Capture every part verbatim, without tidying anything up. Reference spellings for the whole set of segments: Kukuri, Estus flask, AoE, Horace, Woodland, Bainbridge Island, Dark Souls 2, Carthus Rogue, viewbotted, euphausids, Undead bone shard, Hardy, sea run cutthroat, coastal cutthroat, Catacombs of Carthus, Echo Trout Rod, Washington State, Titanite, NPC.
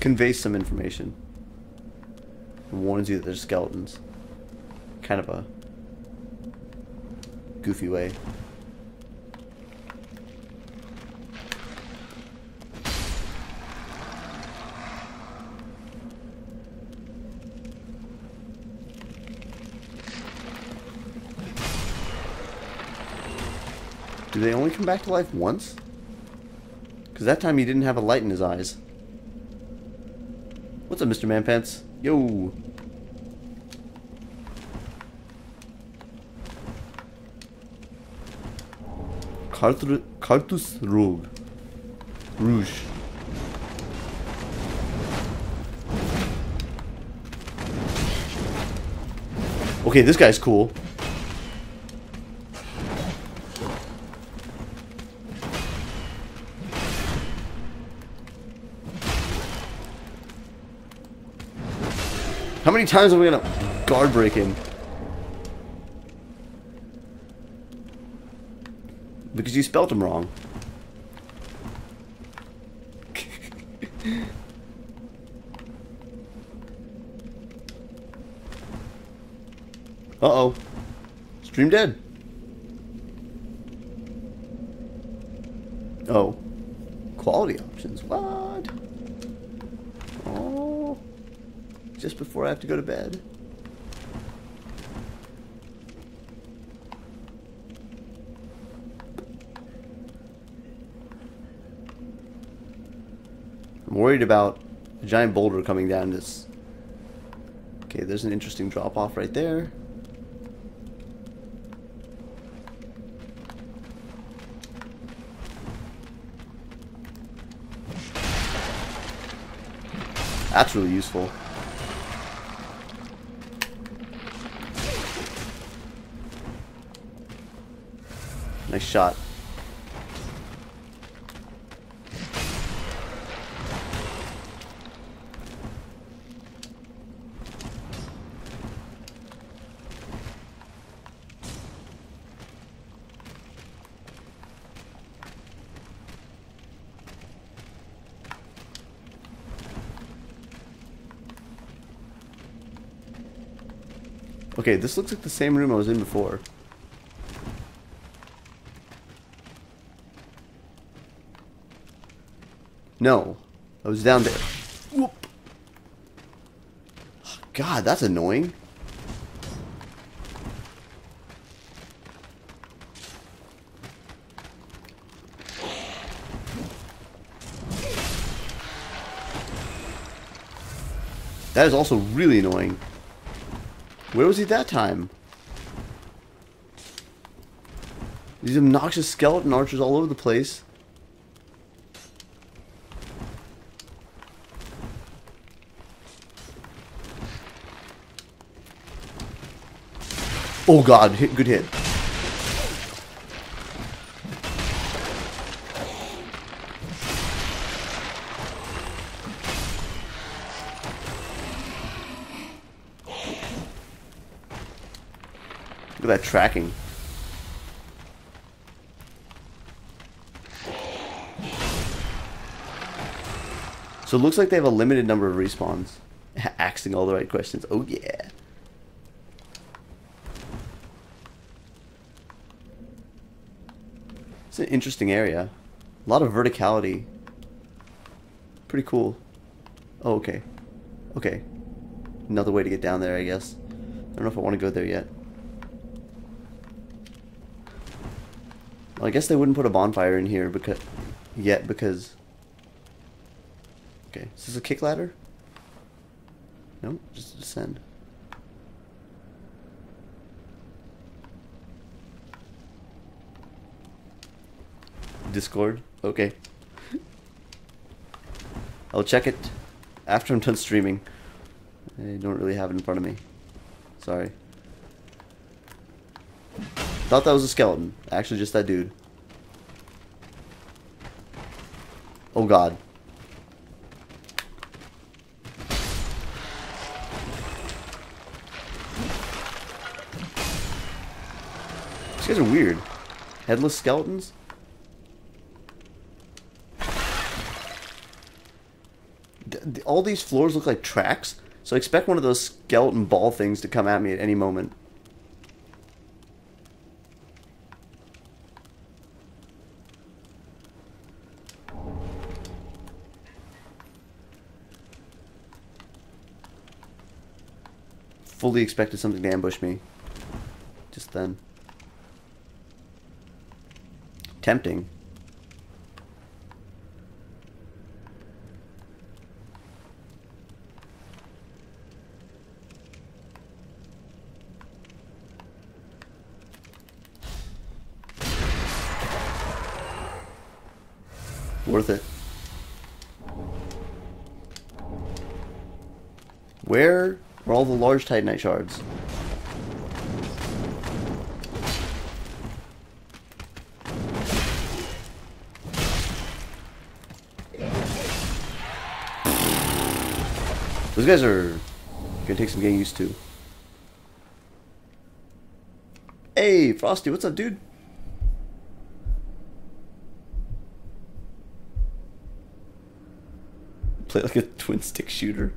conveys some information. It warns you that there's skeletons. Kind of a goofy way. Do they only come back to life once? Because that time he didn't have a light in his eyes. What's up, Mister Manpants? Yo! Carthus, Carthus Rogue. Rouge. Okay, this guy's cool. How many times are we gonna guard break him? Because you spelled him wrong. Uh-oh. Stream dead. Oh. Quality options. What? Oh. Just before I have to go to bed. I'm worried about a giant boulder coming down this. Okay, there's an interesting drop-off right there. That's really useful. Nice shot. Okay, this looks like the same room I was in before. No, I was down there. Whoop. God, that's annoying. That is also really annoying. Where was he that time? These obnoxious skeleton archers all over the place. Oh god, hit, good hit. Look at that tracking. So it looks like they have a limited number of respawns. Asking all the right questions. Oh yeah. It's an interesting area. A lot of verticality. Pretty cool. Oh, okay. Okay. Another way to get down there, I guess. I don't know if I want to go there yet. Well, I guess they wouldn't put a bonfire in here because... Yet, because... Okay. Is this a kick ladder? No, just descend. Discord? Okay. I'll check it after I'm done streaming. I don't really have it in front of me. Sorry. Thought that was a skeleton. Actually, just that dude. Oh god. These guys are weird. Headless skeletons? the, all these floors look like tracks, so I expect one of those skeleton ball things to come at me at any moment. Fully expected something to ambush me just then. Tempting. Worth it. Where were all the large Titanite shards? Those guys are gonna take some getting used to. Hey, Frosty, what's up, dude? Play like a twin stick shooter.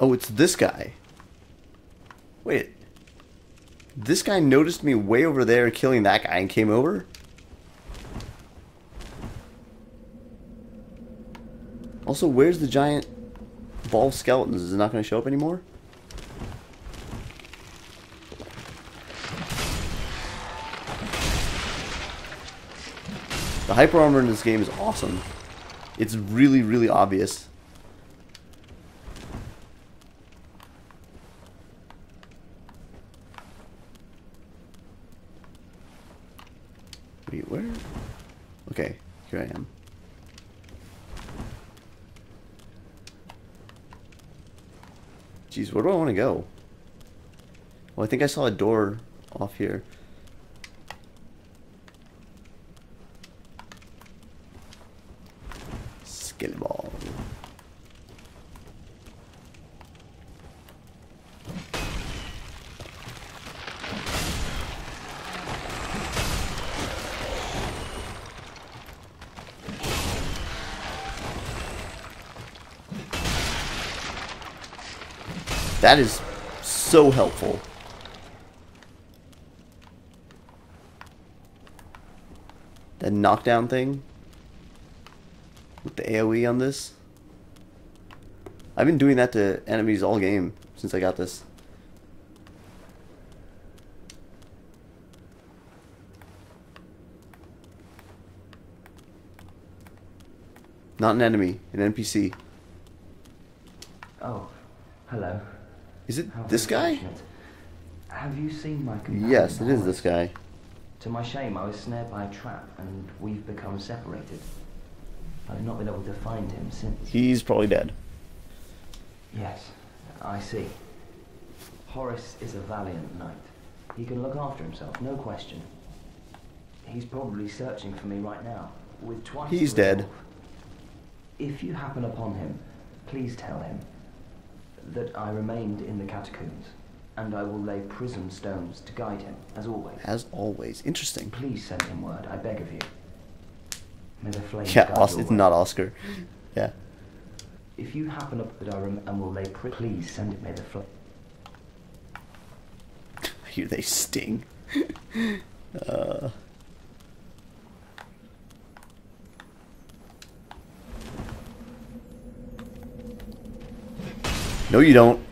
Oh, it's this guy. Wait, this guy noticed me way over there killing that guy and came over? Also, where's the giant ball of skeletons? Is it not going to show up anymore? The hyper armor in this game is awesome. It's really, really obvious. Where? Okay, here I am. Jeez, where do I want to go? Well, I think I saw a door off here. Skeleton ball. That is so helpful. That knockdown thing with the AoE on this. I've been doing that to enemies all game since I got this. Not an enemy, an N P C. Oh, hello. Is it How this guy? Have you seen my companion? Yes, it is this guy. To my shame, I was snared by a trap, and we've become separated. I've not been able to find him since. He's probably dead. Yes, I see. Horace is a valiant knight. He can look after himself, no question. He's probably searching for me right now. With twice. He's dead. Off. If you happen upon him, please tell him that I remained in the catacombs, and I will lay prism stones to guide him, as always. As always. Interesting. Please send him word, I beg of you. May the flame yeah, Os it's way. Not Oscar. Yeah. If you happen up that I rem and will lay prism, please send it, may the flame. I hear they sting. uh... No, you don't.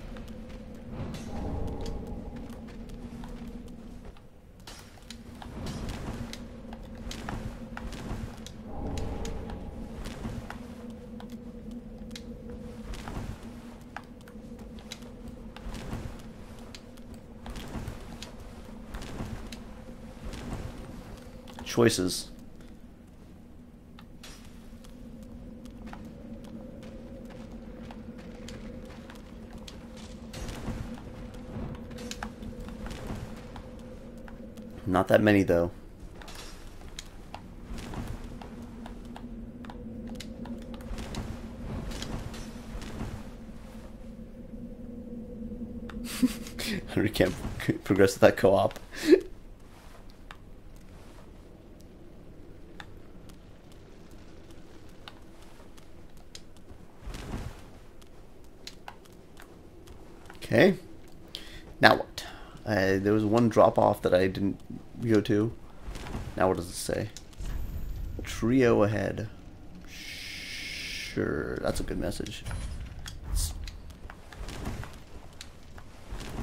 Choices. Not that many, though. We can't progress with that co-op. Okay. Now what? Uh, there was one drop-off that I didn't go to. Now what does it say? Trio ahead. Sure, that's a good message. It's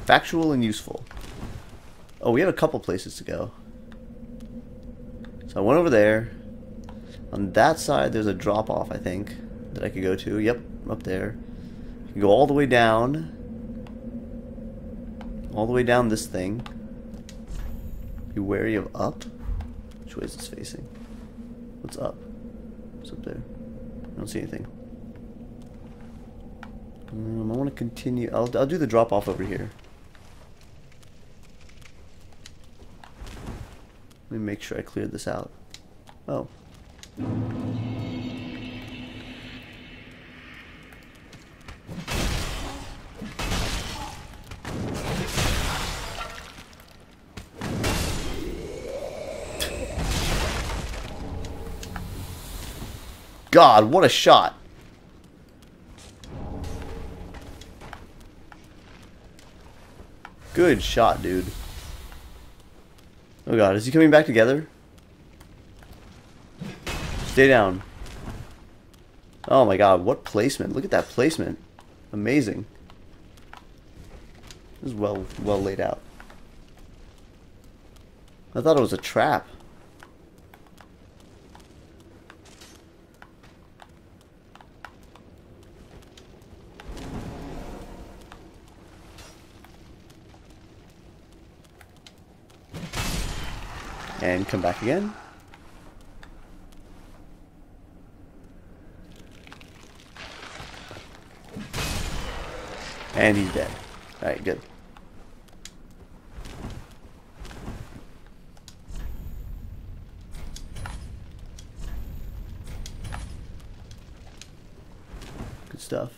factual and useful. Oh, we have a couple places to go. So I went over there. On that side, there's a drop-off, I think, that I could go to. Yep, up there. You can go all the way down. All the way down this thing. Be wary of up. Which way is this facing? What's up? What's up there? I don't see anything. Um, I want to continue. I'll, I'll do the drop off over here. Let me make sure I cleared this out. Oh. God, what a shot. Good shot, dude. Oh god, is he coming back together? Stay down. Oh my god, what placement. Look at that placement. Amazing. This is well, well laid out. I thought it was a trap. And come back again. And he's dead. Alright, good. Good stuff.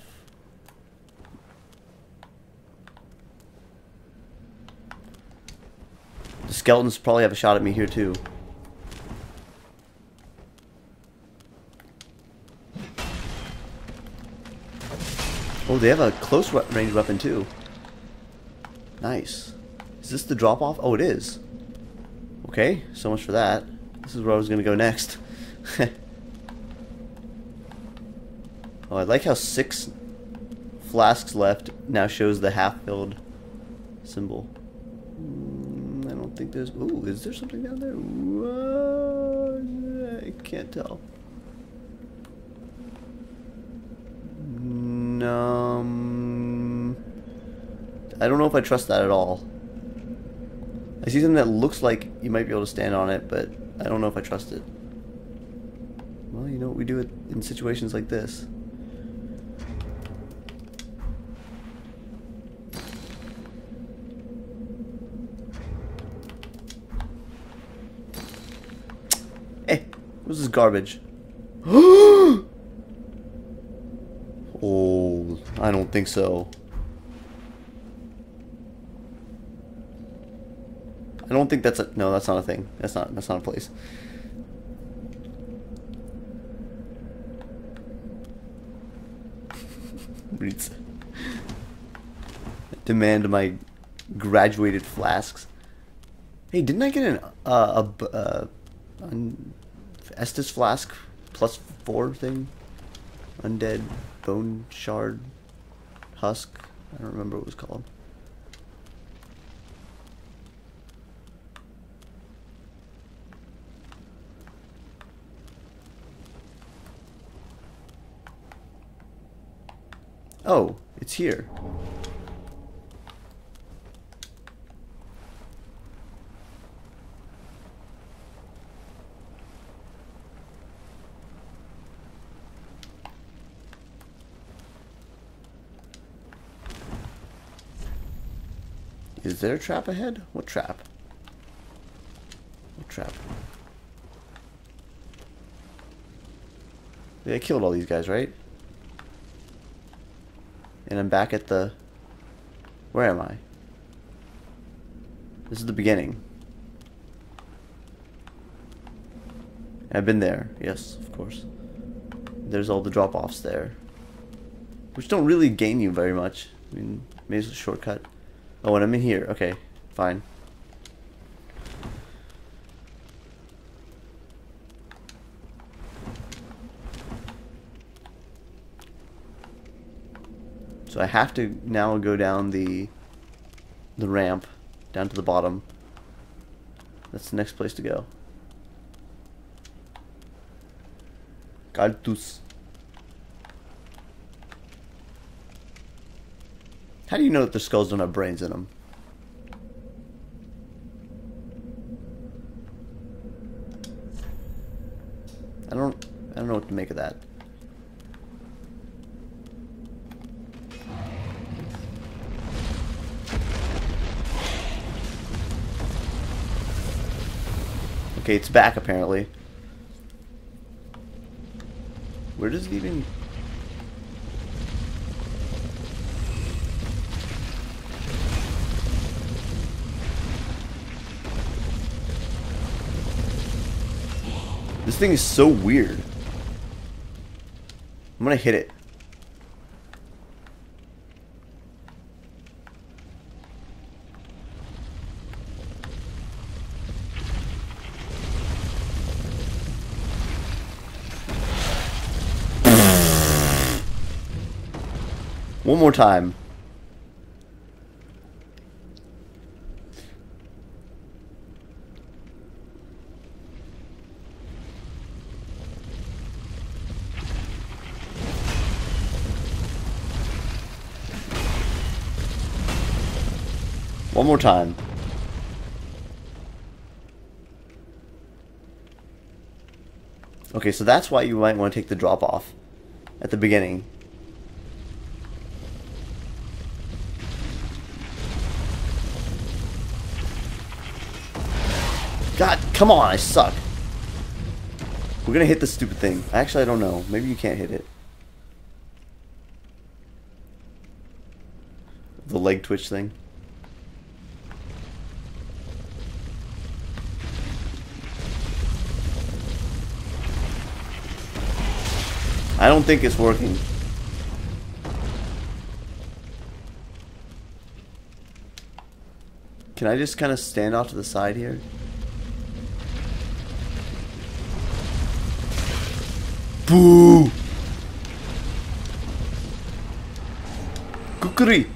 Skeletons probably have a shot at me here too. Oh, they have a close range weapon too. Nice. Is this the drop off? Oh, it is. Okay, so much for that. This is where I was going to go next. Oh, I like how six flasks left now shows the half filled symbol. I think there's... Ooh, is there something down there? What? I can't tell. Um, I don't know if I trust that at all. I see something that looks like you might be able to stand on it, but I don't know if I trust it. Well, you know what we do in situations like this. This is garbage. Oh, I don't think so. I don't think that's a... No, that's not a thing. That's not, that's not a place. Demand my graduated flasks. Hey, didn't I get an... Uh, a... Uh, un Estus flask plus four thing? Undead bone shard husk? I don't remember what it was called. Oh, it's here. Is there a trap ahead? What trap? What trap? Yeah, I killed all these guys, right? And I'm back at the... Where am I? This is the beginning. I've been there. Yes, of course. There's all the drop-offs there, which don't really gain you very much. I mean, maybe it's a shortcut. Oh, and I'm in here. Okay, fine. So I have to now go down the the ramp, down to the bottom. That's the next place to go. Carthus. How do you know that the skulls don't have brains in them? I don't I don't know what to make of that. Okay, it's back apparently. Where does it even... This thing is so weird. I'm gonna hit it. One more time. One more time. Okay, so that's why you might want to take the drop off at the beginning. God, come on, I suck. We're gonna hit this stupid thing. Actually, I don't know. Maybe you can't hit it. The leg twitch thing. I don't think it's working. Can I just kind of stand off to the side here? Boo! Kukuri!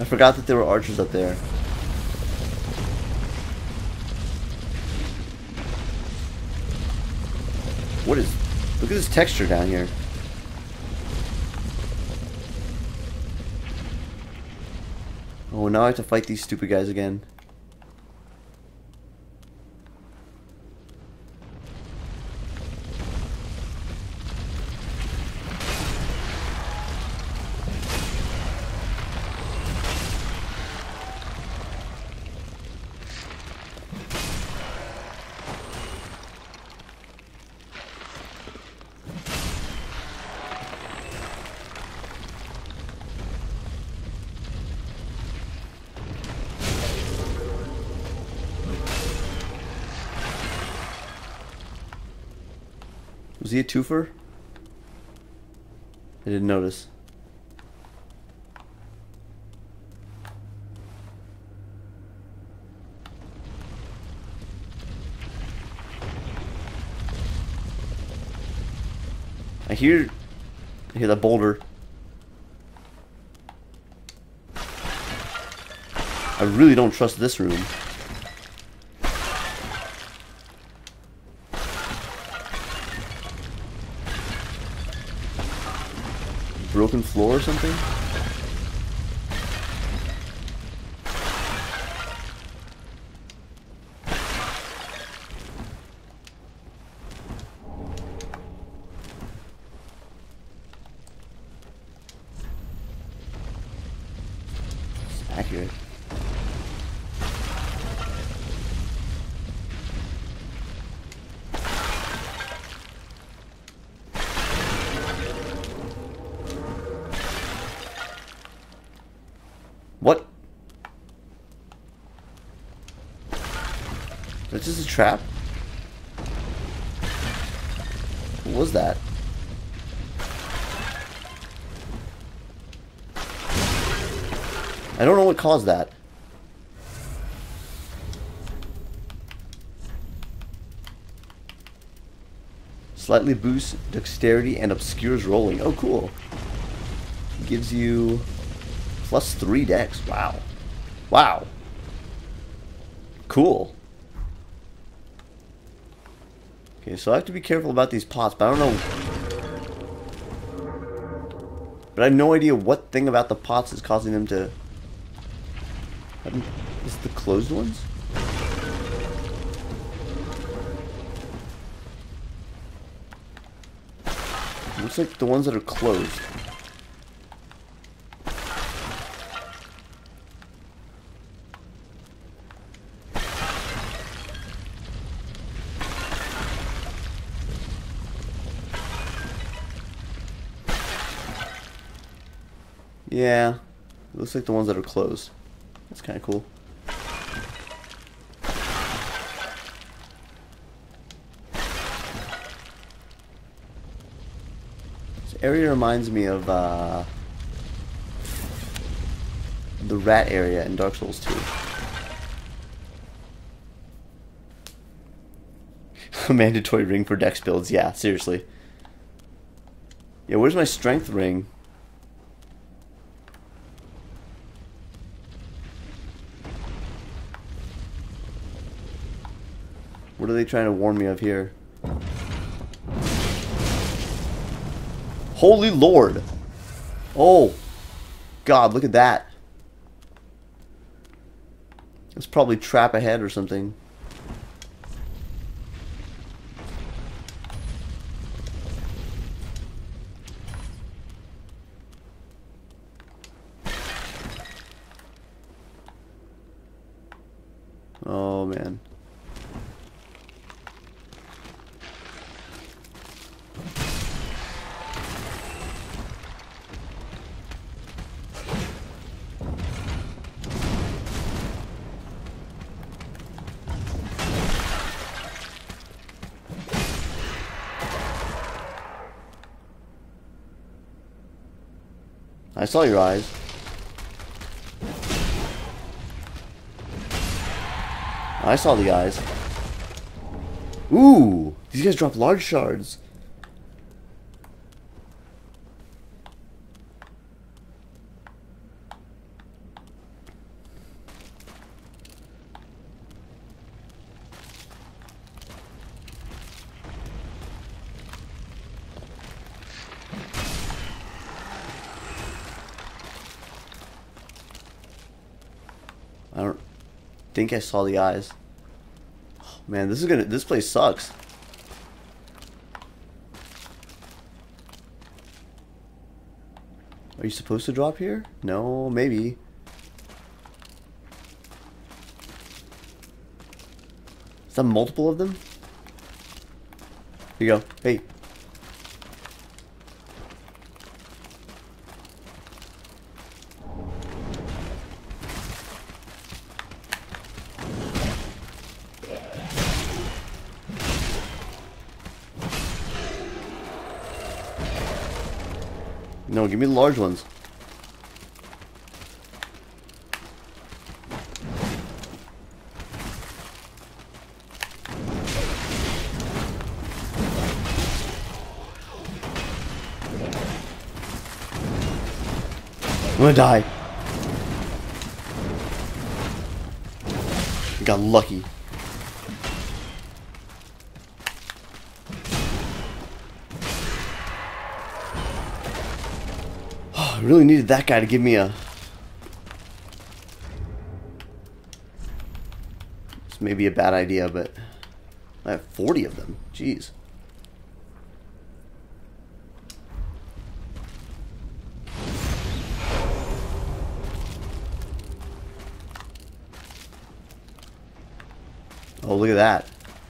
I forgot that there were archers up there. What is... Look at this texture down here. Oh, now I have to fight these stupid guys again. Was he a twofer? I didn't notice. I hear, I hear that boulder. I really don't trust this room. Broken floor or something? It's accurate. Which is a trap. What was that? I don't know what caused that. Slightly boosts dexterity and obscures rolling. Oh, cool. Gives you plus three dex. Wow. Wow. Cool. Okay, so I have to be careful about these pots, but I don't know. But I have no idea what thing about the pots is causing them to... Is it the closed ones? It looks like the ones that are closed. Yeah, it looks like the ones that are closed. That's kind of cool. This area reminds me of uh, the rat area in Dark Souls two. Mandatory ring for dex builds. Yeah, seriously. Yeah, where's my strength ring? What are they trying to warn me of here? Holy Lord! Oh! God, look at that! That's probably trap ahead or something. Oh, man. I saw your eyes. I saw the eyes. Ooh! These guys drop large shards. I don't think I saw the eyes. Oh, man, this is gonna. This place sucks. Are you supposed to drop here? No, maybe. Is that multiple of them? Here you go. Hey. No, give me the large ones. I'm gonna die. I got lucky. I really needed that guy to give me a... This may be a bad idea, but I have forty of them. Jeez. Oh, look at that.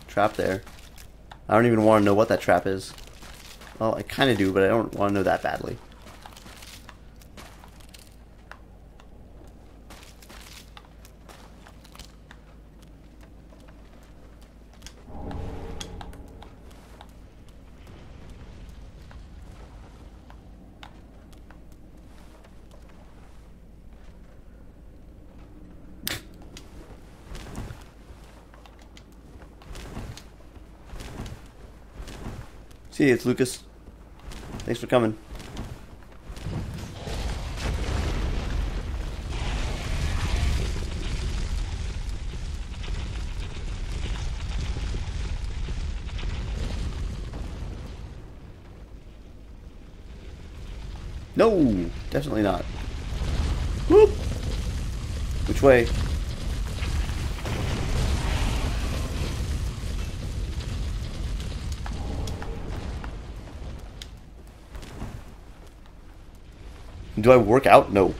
Trap there. I don't even want to know what that trap is. Well, I kind of do, but I don't want to know that badly. See you, it's Lucas. Thanks for coming. No, definitely not. Whoop. Which way? Do I work out? No,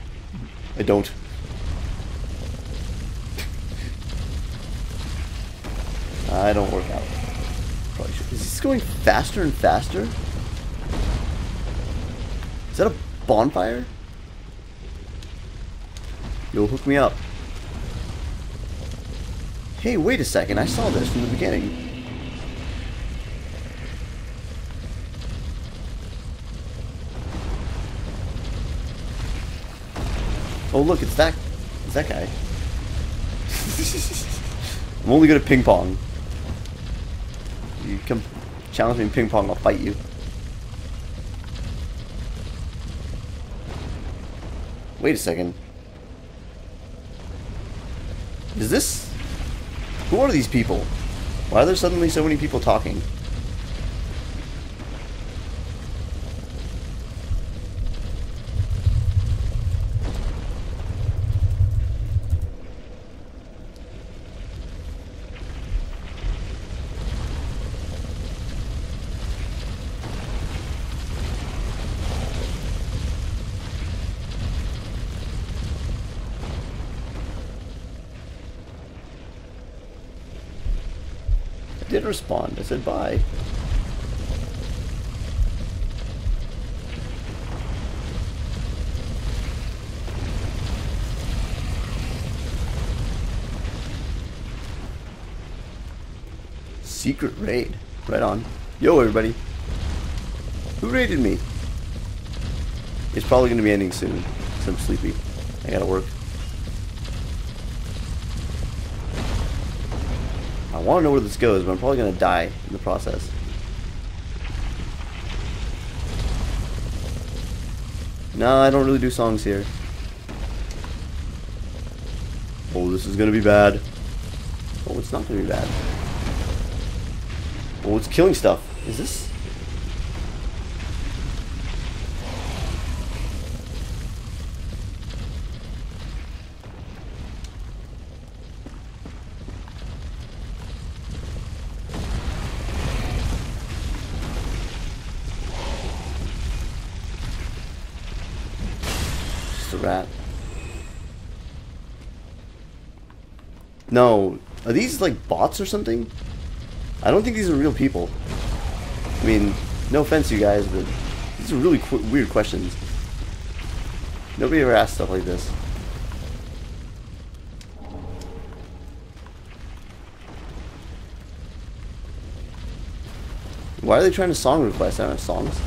I don't. I don't work out. Probably should. Is this going faster and faster? Is that a bonfire? You'll hook me up. Hey, wait a second. I saw this from the beginning. Oh look, it's that it's that guy. I'm only good at ping pong. You come challenge me in ping pong, I'll fight you. Wait a second. Is this... Who are these people? Why are there suddenly so many people talking? Did respond. I said bye. Secret raid. Right on. Yo, everybody. Who raided me? It's probably going to be ending soon, because I'm sleepy. I gotta work. I want to know where this goes, but I'm probably going to die in the process. No, I don't really do songs here. Oh, this is going to be bad. Oh, it's not going to be bad. Oh, it's killing stuff. Is this? Rat. No. Are these like bots or something? I don't think these are real people. I mean, no offense you guys, but these are really qu weird questions. Nobody ever asked stuff like this. Why are they trying to song request? I don't have songs.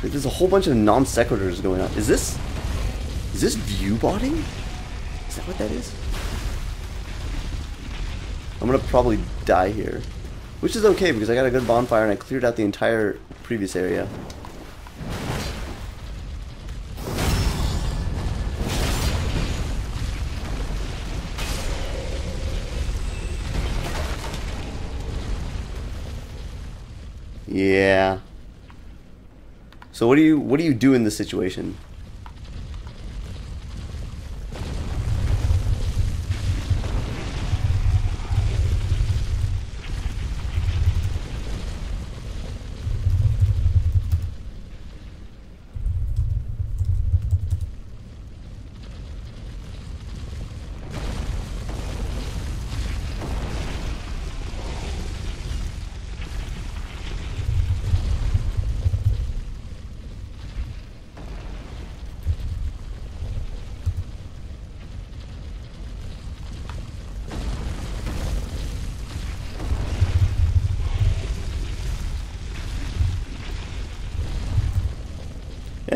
There's a whole bunch of non sequiturs going on. Is this is this view botting? Is that what that is? I'm gonna probably die here, which is okay because I got a good bonfire and I cleared out the entire previous area. Yeah. So what do you what do you do in this situation?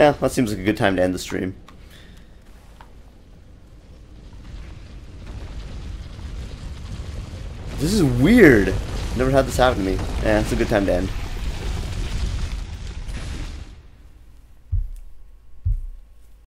Yeah, that seems like a good time to end the stream. This is weird. Never had this happen to me. Yeah, it's a good time to end.